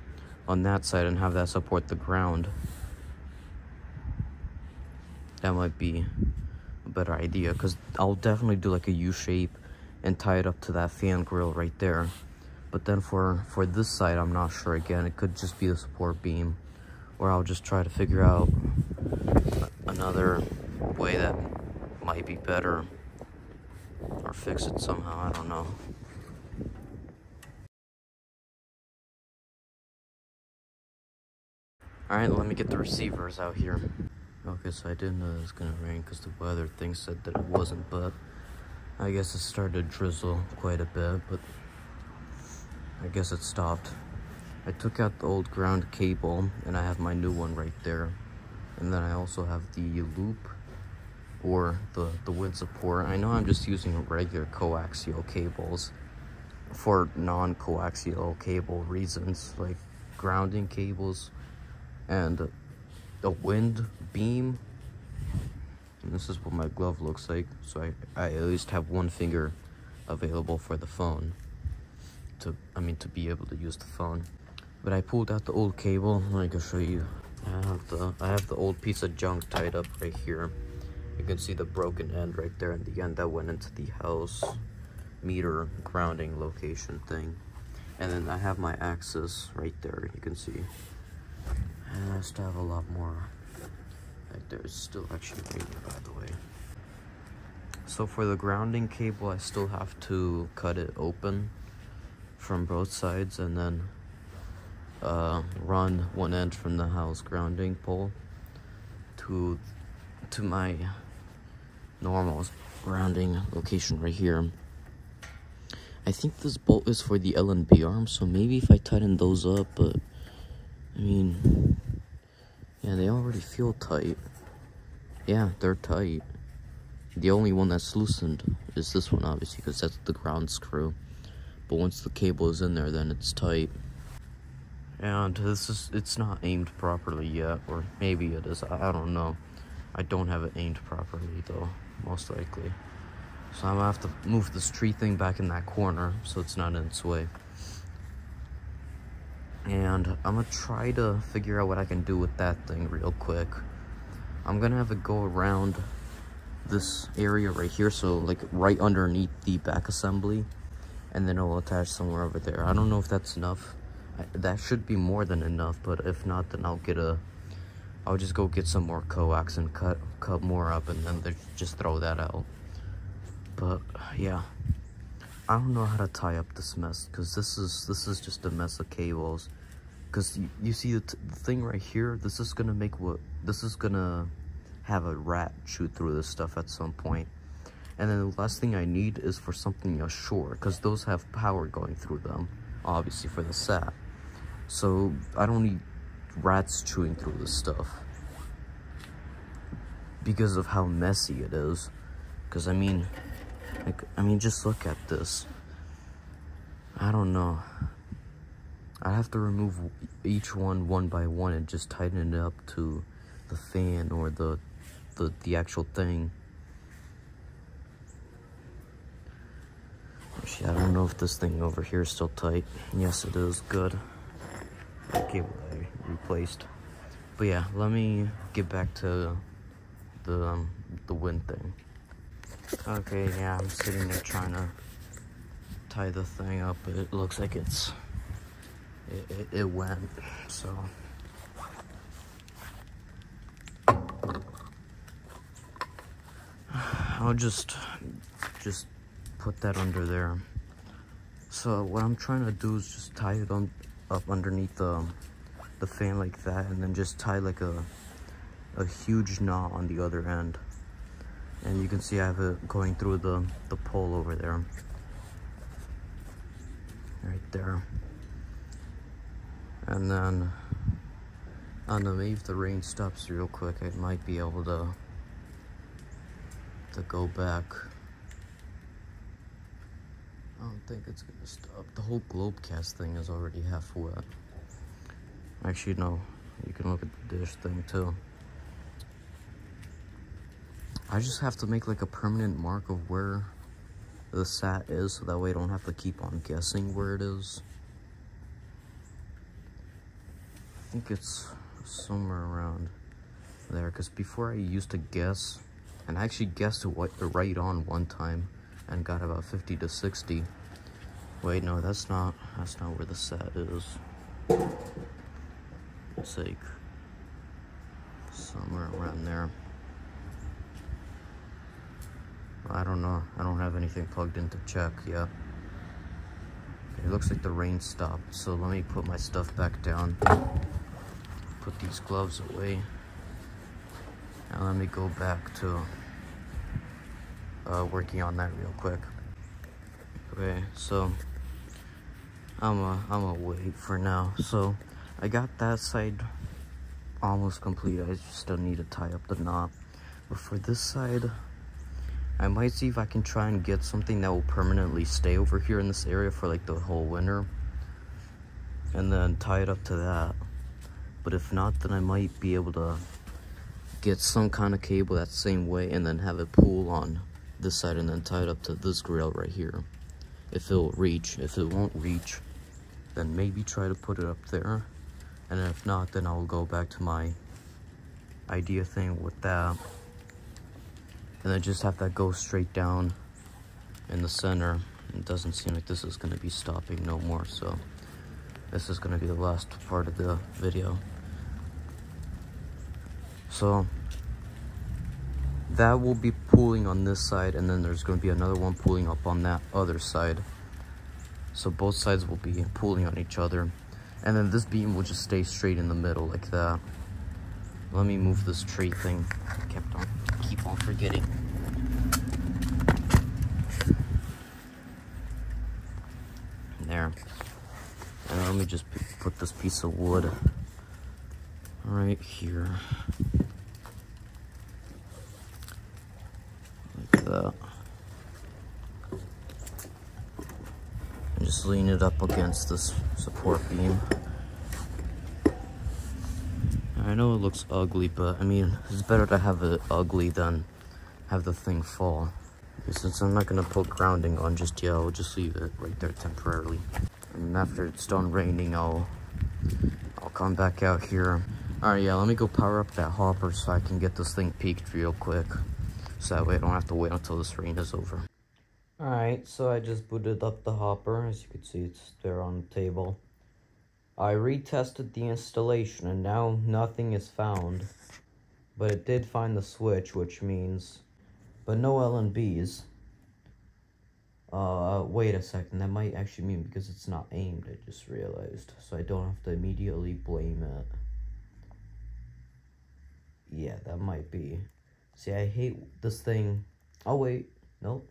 on that side and have that support the ground. That might be a better idea, because I'll definitely do like a U shape and tie it up to that fan grill right there. But then for, for this side, I'm not sure again. It could just be the support beam, or I'll just try to figure out another way that might be better, or fix it somehow, I don't know. Alright, let me get the receivers out here. Okay, so I didn't know it was gonna rain because the weather thing said that it wasn't, but I guess it started to drizzle quite a bit, but I guess it stopped. I took out the old ground cable, and I have my new one right there. And then I also have the loop, or the, the wood support. I know I'm just using regular coaxial cables for non-coaxial cable reasons, like grounding cables and a wind beam. And this is what my glove looks like, so I, I at least have one finger available for the phone. To, I mean, to be able to use the phone. But I pulled out the old cable, and I can show you. I have the, I have the old piece of junk tied up right here. You can see the broken end right there, and the end that went into the house meter grounding location thing. And then I have my axis right there, you can see. And I still have a lot more. Right there, it's still actually raining, by the way. So for the grounding cable, I still have to cut it open from both sides, and then uh, run one end from the house grounding pole to to my normal grounding location right here. I think this bolt is for the L N B arm, so maybe if I tighten those up, but I mean, yeah, they already feel tight. Yeah, they're tight. The only one that's loosened is this one, obviously, because that's the ground screw. But once the cable is in there, then it's tight. And this is, it's not aimed properly yet, or maybe it is, I, I don't know. I don't have it aimed properly though, most likely. So I'm gonna have to move this tree thing back in that corner so it's not in its way. And I'm gonna try to figure out what I can do with that thing real quick. I'm gonna have it go around this area right here, so like right underneath the back assembly. And then it'll attach somewhere over there. I don't know if that's enough. I, that should be more than enough, but if not, then I'll get a... I'll just go get some more coax and cut cut more up, and then just throw that out. But, yeah. I don't know how to tie up this mess, because this is, this is just a mess of cables. Because you, you see the, t the thing right here? This is going to make what... This is going to have a rat shoot through this stuff at some point. And then the last thing I need is for something ashore, because those have power going through them, obviously, for the sat. So I don't need rats chewing through this stuff because of how messy it is. Because I mean, like, I mean, just look at this. I don't know. I have to remove each one one by one and just tighten it up to the fan or the the, the actual thing. Actually, I don't know if this thing over here is still tight. Yes, it is. Good. Okay, well, I replaced. But yeah, let me get back to the um, the wind thing. Okay, yeah, I'm sitting there trying to tie the thing up, but it looks like it's it, it, it went. So I'll just just. put that under there. So what I'm trying to do is just tie it on up underneath the the fan like that, and then just tie like a a huge knot on the other end. And you can see I have it going through the the pole over there, right there. And then I don't know, maybe if the rain stops real quick, I might be able to to go back. I don't think it's gonna stop. The whole Globecast thing is already half wet. Actually, no. You can look at the dish thing, too. I just have to make, like, a permanent mark of where the sat is, so that way I don't have to keep on guessing where it is. think it's somewhere around there, because before I used to guess, and I actually guessed right on one time and got about fifty to sixty. Wait, no, that's not that's not where the set is. It's like somewhere around there. I don't know. I don't have anything plugged in to check yet. It looks like the rain stopped, so let me put my stuff back down. Put these gloves away. Now let me go back to uh, working on that real quick. Okay, so I'm a, I'm a wait for now. So I got that side almost complete. I still need to tie up the knot. But for this side, I might see if I can try and get something that will permanently stay over here in this area for like the whole winter, and then tie it up to that. But if not, then I might be able to get some kind of cable that same way and then have it pull on this side and then tie it up to this rail right here. If it'll reach. If it won't reach, then maybe try to put it up there. And if not, then I'll go back to my idea thing with that. And then just have that go straight down in the center. It doesn't seem like this is going to be stopping no more, so this is going to be the last part of the video. So that will be pulling on this side, and then there's going to be another one pulling up on that other side. So both sides will be pulling on each other, and then this beam will just stay straight in the middle like that. Let me move this tree thing. I kept on, keep on forgetting. There. And let me just put this piece of wood right here. Like that. And just lean it up against this support beam. I know it looks ugly, but I mean, it's better to have it ugly than have the thing fall. Since I'm not gonna put grounding on just yet, I'll just leave it right there temporarily. And after it's done raining, I'll I'll come back out here. All right, yeah, let me go power up that hopper so I can get this thing peaked real quick. So that way I don't have to wait until this rain is over. All right, so I just booted up the hopper. As you can see, it's there on the table. I retested the installation, and now nothing is found, but it did find the switch, which means, but no L N Bs. Uh, wait a second, that might actually mean because it's not aimed, I just realized, so I don't have to immediately blame it. Yeah, that might be. See, I hate this thing. Oh wait, nope.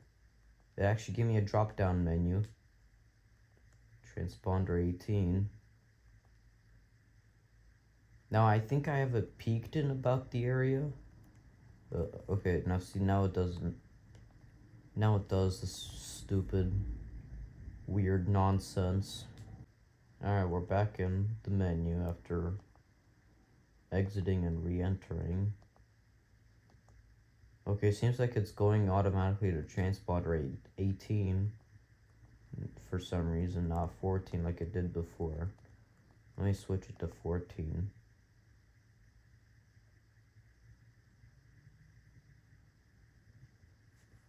It actually gave me a drop-down menu. Transponder eighteen. Now, I think I have it peaked in about the area. Uh, okay, now see, now it doesn't. Now it does this stupid, weird nonsense. Alright, we're back in the menu after exiting and re-entering. Okay, seems like it's going automatically to transponder eighteen. For some reason, not fourteen like it did before. Let me switch it to fourteen.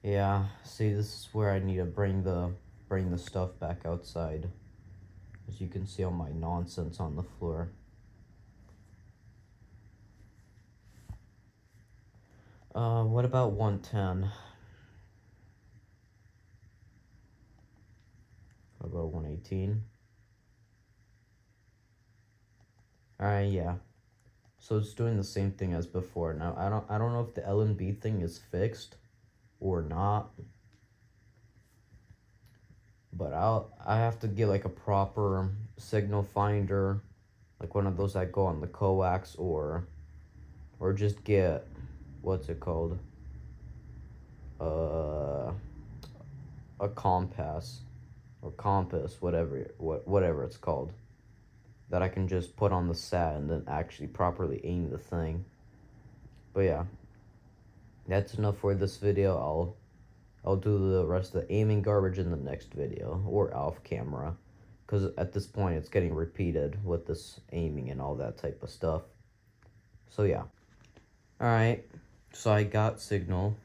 Yeah, see, this is where I need to bring the bring the stuff back outside. As you can see all my nonsense on the floor. Uh, what about one ten? What about one eighteen? Alright, yeah. So it's doing the same thing as before. Now, I don't I don't know if the L N B thing is fixed or not, but I'll I have to get like a proper signal finder, like one of those that go on the coax, or or just get, what's it called, uh a compass or compass, whatever what whatever it's called, that I can just put on the sat and then actually properly aim the thing. But yeah, that's enough for this video. I'll I'll do the rest of the aiming garbage in the next video, or off camera. because at this point it's getting repeated with this aiming and all that type of stuff. So yeah. Alright, so I got signal,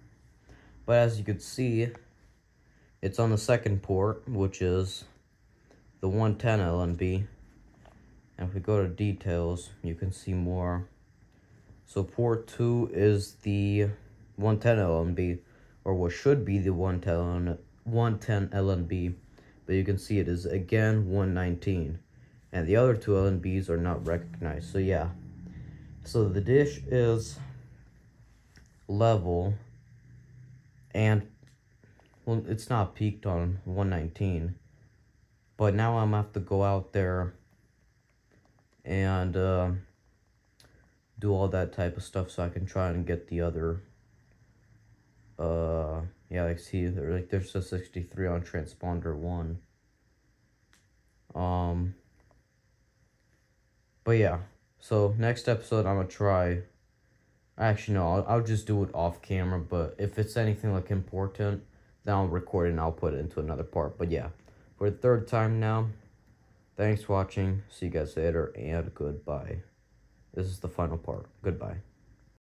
but as you can see, it's on the second port, which is the one ten L N B, and if we go to details, you can see more. So port two is the one ten L N B, or what should be the one ten L N B, but you can see it is again one nineteen, and the other two L N Bs are not recognized. So yeah, so the dish is level, and well, it's not peaked on one nineteen, but now I'm gonna have to go out there and uh, do all that type of stuff so I can try and get the other. Uh, yeah, like see, there, like there's a sixty-three on transponder one. Um, but yeah, so next episode I'm gonna try. Actually, no, I'll, I'll just do it off camera, but if it's anything like important, then I'll record it and I'll put it into another part. But yeah, for the third time now, thanks for watching. See you guys later, and goodbye. This is the final part. Goodbye.